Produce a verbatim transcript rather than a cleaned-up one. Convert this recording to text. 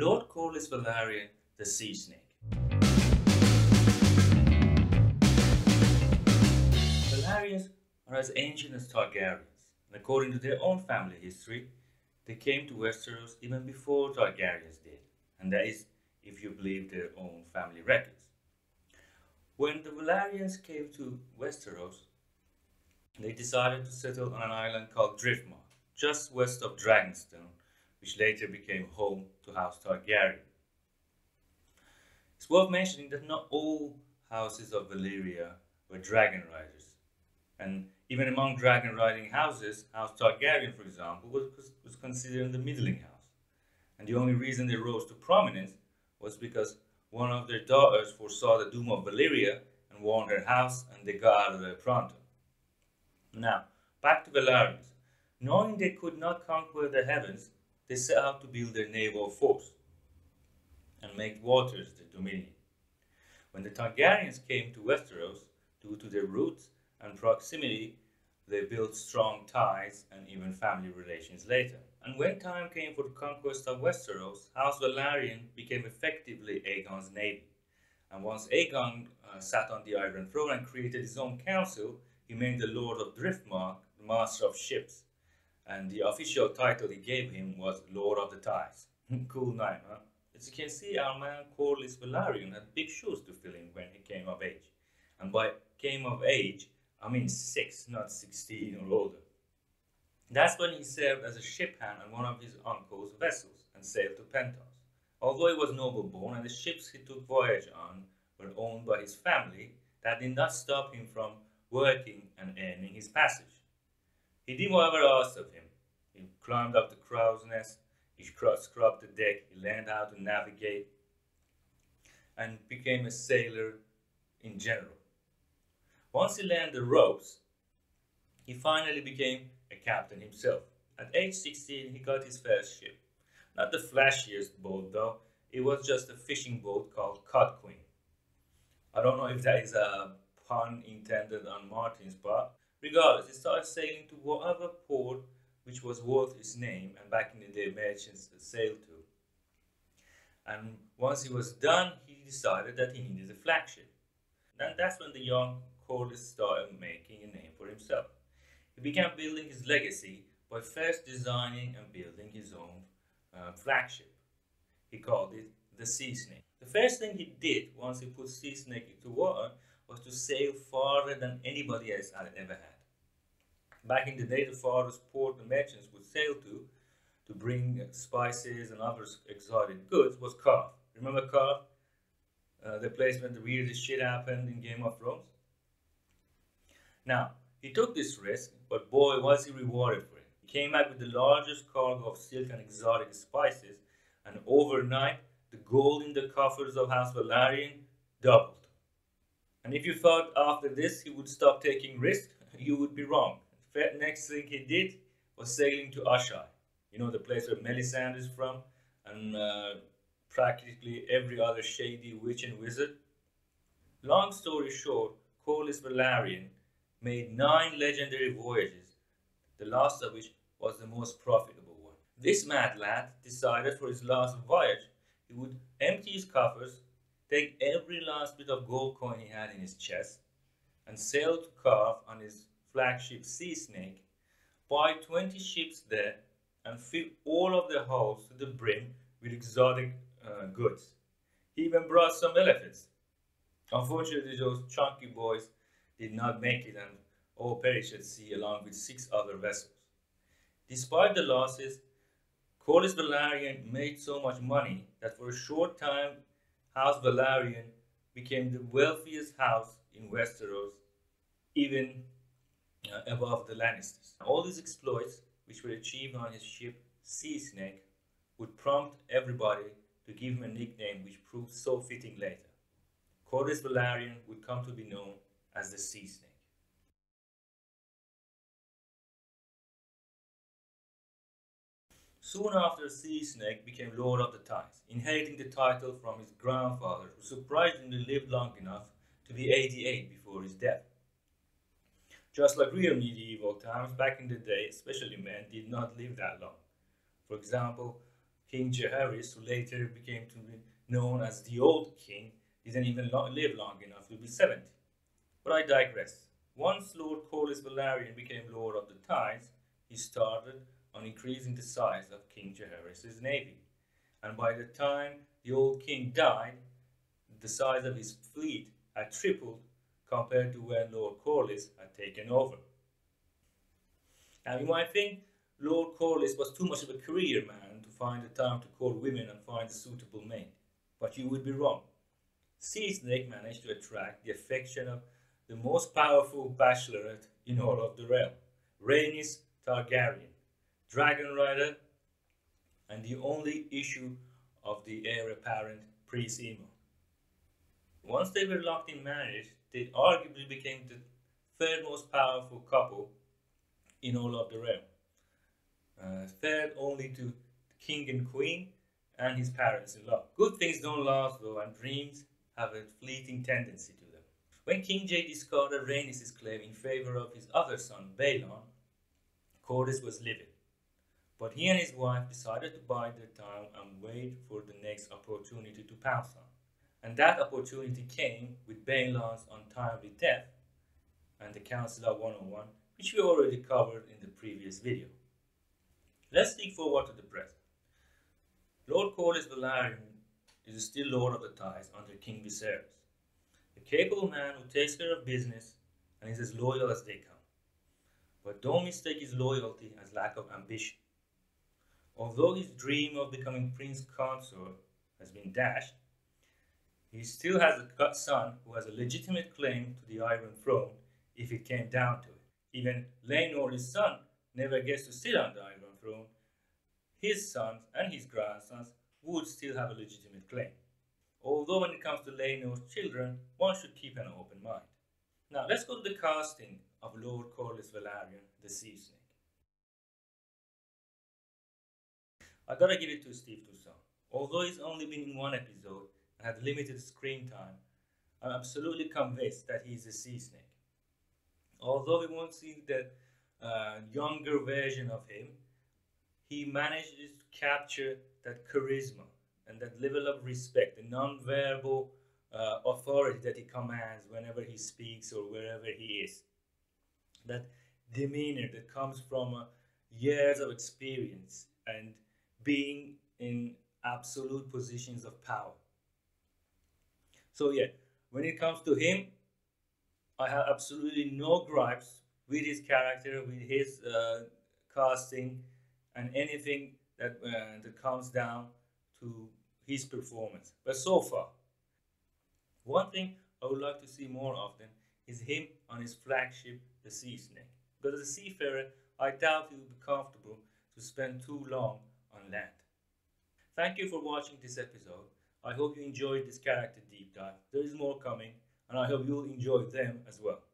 Lord Corlys Velaryon, the Sea Snake. Velaryons are as ancient as Targaryens, and according to their own family history, they came to Westeros even before Targaryens did, and that is if you believe their own family records. When the Velaryons came to Westeros, they decided to settle on an island called Driftmark, just west of Dragonstone, which later became home to House Targaryen. It's worth mentioning that not all houses of Valyria were dragon riders, and even among dragon riding houses, House Targaryen, for example, was, was considered the middling house, and the only reason they rose to prominence was because one of their daughters foresaw the doom of Valyria and warned her house, and they got out of there pronto. Now, back to Velaryons. Knowing they could not conquer the heavens, they set out to build their naval force and make waters their dominion. When the Targaryens came to Westeros, due to their roots and proximity, they built strong ties and even family relations later. And when time came for the conquest of Westeros, House Velaryon became effectively Aegon's navy. And once Aegon uh, sat on the Iron Throne and created his own council, he made the Lord of Driftmark the master of ships, and the official title he gave him was Lord of the Tides. Cool name, huh? As you can see, our man Corlys Velaryon had big shoes to fill in when he came of age. And by came of age, I mean six, not sixteen or older. That's when he served as a shiphand on one of his uncle's vessels and sailed to Pentos. Although he was noble born and the ships he took voyage on were owned by his family, that did not stop him from working and earning his passage. He did whatever asked of him. He climbed up the crow's nest, he scrubbed the deck, he learned how to navigate, and became a sailor in general. Once he learned the ropes, he finally became a captain himself. At age sixteen, he got his first ship. Not the flashiest boat though, it was just a fishing boat called Cod Queen. I don't know if that is a pun intended on Martin's part. Regardless, he started sailing to whatever port which was worth his name, and back in the day merchants sailed to. And once he was done, he decided that he needed a flagship. And that's when the young Corlys started making a name for himself. He began building his legacy by first designing and building his own uh, flagship. He called it the Sea Snake. The first thing he did once he put Sea Snake into water was to sail farther than anybody else had ever had. Back in the day, the farthest port the merchants would sail to to bring spices and other exotic goods was Carth. Remember Carth? Uh, the place where the weirdest shit happened in Game of Thrones? Now, he took this risk, but boy was he rewarded for it. He came back with the largest cargo of silk and exotic spices, and overnight, the gold in the coffers of House Velaryon doubled. And if you thought after this he would stop taking risks, you would be wrong. The next thing he did was sailing to Asshai, you know, the place where Melisandre is from, and uh, practically every other shady witch and wizard. Long story short, Corlys Velaryon made nine legendary voyages, the last of which was the most profitable one. This mad lad decided for his last voyage he would empty his coffers, take every last bit of gold coin he had in his chest, and sail to Carth on his flagship Sea Snake, buy twenty ships there, and fill all of their hulls to the brim with exotic uh, goods. He even brought some elephants. Unfortunately, those chunky boys did not make it and all perished at sea along with six other vessels. Despite the losses, Corlys Velaryon made so much money that for a short time House Velaryon became the wealthiest house in Westeros, even uh, above the Lannisters. All these exploits, which were achieved on his ship Sea Snake, would prompt everybody to give him a nickname which proved so fitting later. Corlys Velaryon would come to be known as the Sea Snake. Soon after, Sea Snake became Lord of the Tides, inheriting the title from his grandfather, who surprisingly lived long enough to be eighty-eight before his death. Just like real medieval times, back in the day, especially men did not live that long. For example, King Jaehaerys, who later became to be known as the Old King, didn't even lo live long enough to be seventy. But I digress. Once Lord Corlys Velaryon became Lord of the Tides, he started on increasing the size of King Jaehaerys' navy. And by the time the Old King died, the size of his fleet had tripled compared to when Lord Corlys had taken over. Now you might think Lord Corlys was too much of a career man to find the time to court women and find a suitable mate, but you would be wrong. Sea Snake managed to attract the affection of the most powerful bachelorette in all of the realm, Rhaenys Targaryen, dragon rider, and the only issue of the heir apparent Prince Aemon. Once they were locked in marriage, they arguably became the third most powerful couple in all of the realm, uh, third only to King and Queen and his parents-in-law. Good things don't last though, and dreams have a fleeting tendency to them. When King Jae discarded Rhaenys' claim in favor of his other son, Balon, Corlys was livid. But he and his wife decided to bide their time and wait for the next opportunity to pounce on. And that opportunity came with Balon's untimely death and the Council of one oh one, which we already covered in the previous video. Let's look forward to the present. Lord Corlys Velaryon is still Lord of the Tides under King Viserys, a capable man who takes care of business and is as loyal as they come. But don't mistake his loyalty as lack of ambition. Although his dream of becoming Prince Consort has been dashed, he still has a son who has a legitimate claim to the Iron Throne if it came down to it. Even Laenor, his son, never gets to sit on the Iron Throne. His sons and his grandsons would still have a legitimate claim. Although when it comes to Laenor's children, one should keep an open mind. Now let's go to the casting of Lord Corlys Velaryon, the Sea Snake. I gotta give it to Steve Toussaint. Although he's only been in one episode, and had limited screen time, I'm absolutely convinced that he is a sea snake. Although we won't see the uh, younger version of him, he manages to capture that charisma and that level of respect, the non-verbal uh, authority that he commands whenever he speaks or wherever he is. That demeanor that comes from uh, years of experience and being in absolute positions of power. So yeah, when it comes to him, I have absolutely no gripes with his character, with his uh, casting, and anything that, uh, that comes down to his performance. But so far, one thing I would like to see more often is him on his flagship, the Sea Snake. Because as a seafarer, I doubt he would be comfortable to spend too long on land. Thank you for watching this episode. I hope you enjoyed this character deep dive. There is more coming, and I hope you'll enjoy them as well.